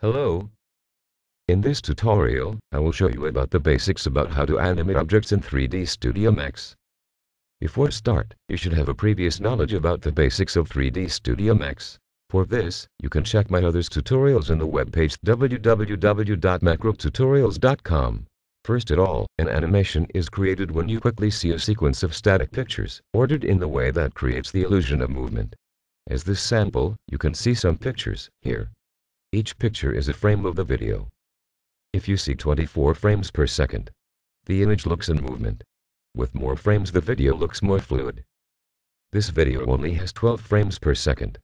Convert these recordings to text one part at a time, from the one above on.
Hello. In this tutorial, I will show you about the basics about how to animate objects in 3D Studio Max. Before start, you should have a previous knowledge about the basics of 3D Studio Max. For this, you can check my other tutorials on the webpage www.macrotutorials.com. First of all, an animation is created when you quickly see a sequence of static pictures, ordered in the way that creates the illusion of movement. As this sample, you can see some pictures here. Each picture is a frame of the video. If you see 24 frames per second, the image looks in movement. With more frames, the video looks more fluid. This video only has 12 frames per second.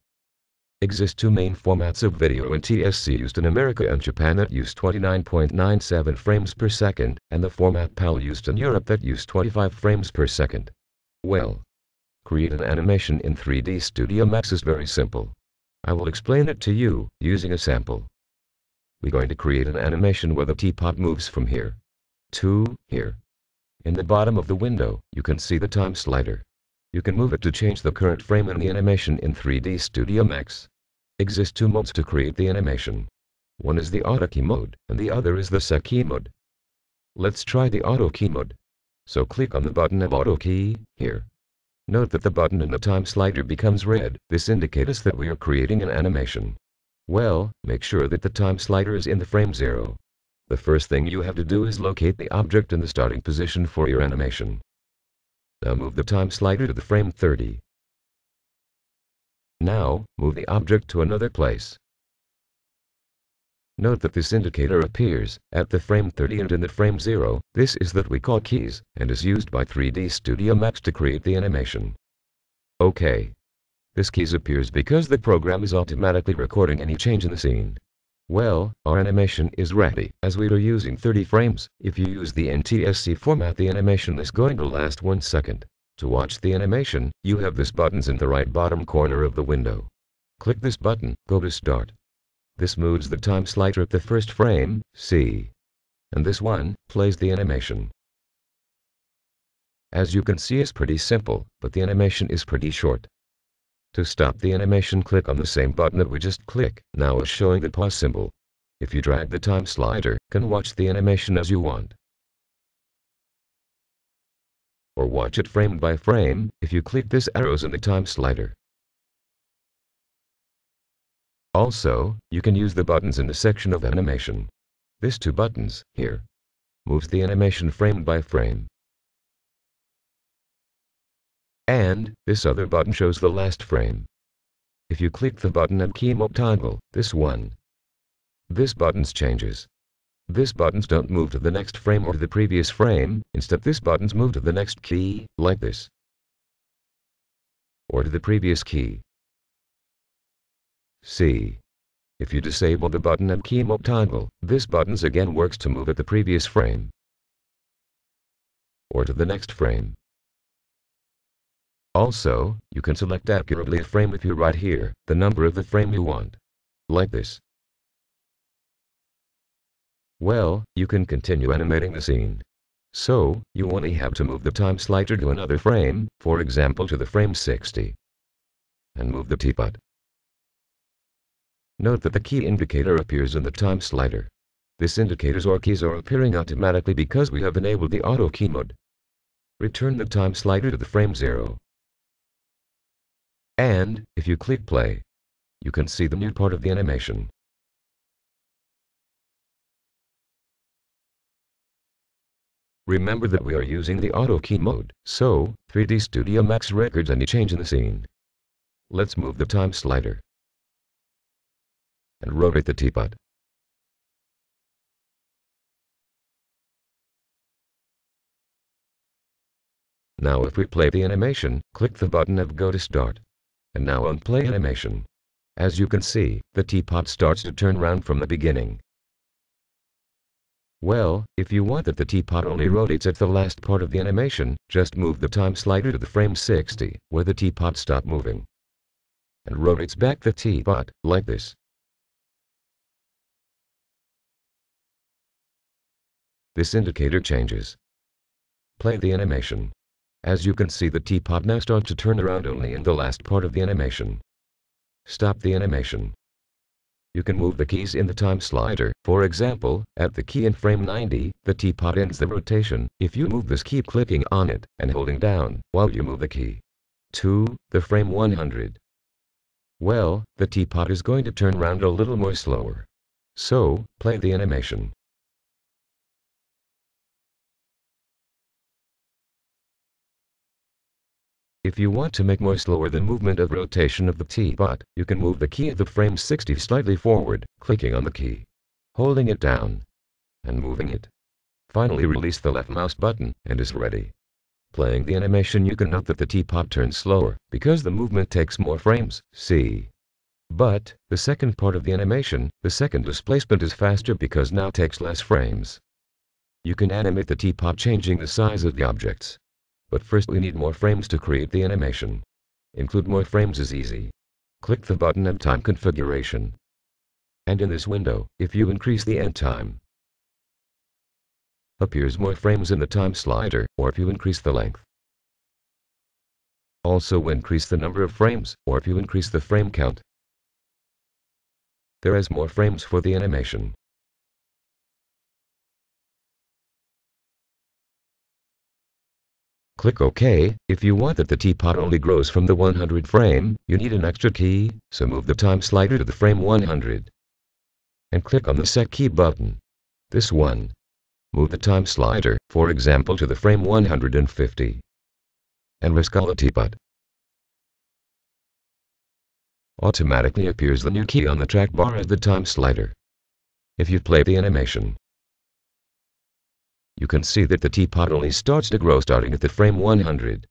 Exist two main formats of video in TSC used in America and Japan that use 29.97 frames per second, and the format PAL used in Europe that use 25 frames per second. Well, create an animation in 3D Studio Max is very simple. I will explain it to you, using a sample. We're going to create an animation where the teapot moves from here to here. In the bottom of the window, you can see the time slider. You can move it to change the current frame in the animation in 3D Studio Max. Exist two modes to create the animation. One is the Auto Key Mode, and the other is the Set Key Mode. Let's try the Auto Key Mode. So click on the button of Auto Key, here. Note that the button in the time slider becomes red. This indicates that we are creating an animation. Well, make sure that the time slider is in the frame 0. The first thing you have to do is locate the object in the starting position for your animation. Now move the time slider to the frame 30. Now, move the object to another place. Note that this indicator appears at the frame 30 and in the frame 0. This is what we call keys, and is used by 3D Studio Max to create the animation. Okay. This keys appears because the program is automatically recording any change in the scene. Well, our animation is ready. As we are using 30 frames, if you use the NTSC format, the animation is going to last 1 second. To watch the animation, you have this buttons in the right bottom corner of the window. Click this button, go to start. This moves the time slider at the first frame, C. And this one plays the animation. As you can see, it's pretty simple, but the animation is pretty short. To stop the animation, click on the same button that we just clicked. Now it's showing the pause symbol. If you drag the time slider, can watch the animation as you want. Or watch it frame by frame, if you click this arrows in the time slider. Also, you can use the buttons in the section of animation. These two buttons, here, moves the animation frame by frame. And, this other button shows the last frame. If you click the button at Key Mode Toggle, this one. This buttons changes. This buttons don't move to the next frame or the previous frame, instead this buttons move to the next key, like this. Or to the previous key. C. If you disable the button at Key Mode Toggle, this buttons again works to move at the previous frame. Or to the next frame. Also, you can select accurately a frame if you write here the number of the frame you want. Like this. Well, you can continue animating the scene. So, you only have to move the time slider to another frame, for example to the frame 60. And move the teapot. Note that the key indicator appears in the time slider. This indicators or keys are appearing automatically because we have enabled the Auto Key Mode. Return the time slider to the frame 0. And, if you click play, you can see the new part of the animation. Remember that we are using the Auto Key Mode, so 3D Studio Max records any change in the scene. Let's move the time slider and rotate the teapot. Now if we play the animation, click the button of Go to Start. And now on play animation. As you can see, the teapot starts to turn round from the beginning. Well, if you want that the teapot only rotates at the last part of the animation, just move the time slider to the frame 60, where the teapot stopped moving. And rotates back the teapot, like this. This indicator changes. Play the animation. As you can see, the teapot now starts to turn around only in the last part of the animation. Stop the animation. You can move the keys in the time slider. For example, at the key in frame 90, the teapot ends the rotation. If you move this, keep clicking on it and holding down while you move the key to the frame 100. Well, the teapot is going to turn around a little more slower. So, play the animation. If you want to make more slower the movement of rotation of the teapot, you can move the key at the frame 60 slightly forward, clicking on the key, holding it down, and moving it. Finally release the left mouse button, and is ready. Playing the animation, you can note that the teapot turns slower, because the movement takes more frames, see? But, the second part of the animation, the second displacement is faster because now takes less frames. You can animate the teapot changing the size of the objects. But first we need more frames to create the animation. Include more frames is easy. Click the button at time configuration. And in this window, if you increase the end time, appears more frames in the time slider, or if you increase the length. Also increase the number of frames, or if you increase the frame count, there is more frames for the animation. Click OK. If you want that the teapot only grows from the 100 frame, you need an extra key, so move the time slider to the frame 100. And click on the Set Key button. This one. Move the time slider, for example, to the frame 150. And rescale the teapot. Automatically appears the new key on the track bar at the time slider. If you play the animation, you can see that the teapot only starts to grow starting at the frame 100.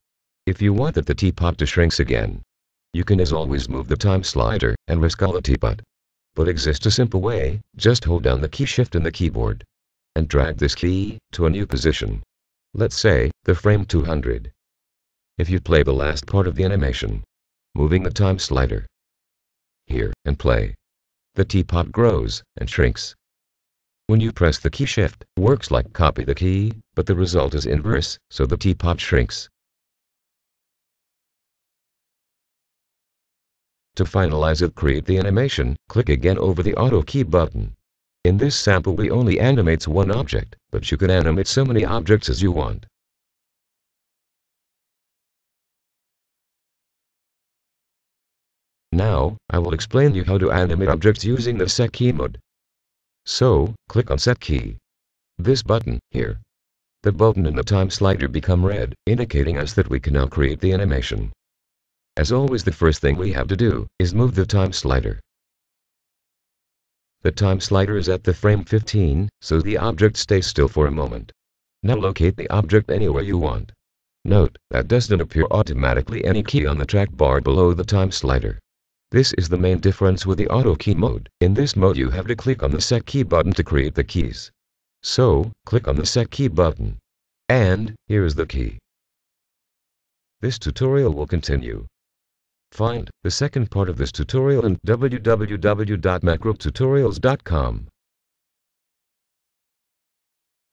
If you want that the teapot to shrinks again, you can as always move the time slider and rescale the teapot. But exists a simple way, just hold down the key shift in the keyboard and drag this key to a new position. Let's say, the frame 200. If you play the last part of the animation, moving the time slider here and play, the teapot grows and shrinks. When you press the key shift, works like copy the key, but the result is inverse, so the teapot shrinks. To finalize it, create the animation, click again over the Auto Key button. In this sample we only animates one object, but you can animate so many objects as you want. Now, I will explain you how to animate objects using the Set Key mode. So, click on Set Key. This button, here. The button and the time slider become red, indicating us that we can now create the animation. As always, the first thing we have to do is move the time slider. The time slider is at the frame 15, so the object stays still for a moment. Now locate the object anywhere you want. Note, that doesn't appear automatically any key on the track bar below the time slider. This is the main difference with the Auto Key mode. In this mode you have to click on the Set Key button to create the keys. So, click on the Set Key button. And, here is the key. This tutorial will continue. Find the second part of this tutorial in www.macrotutorials.com.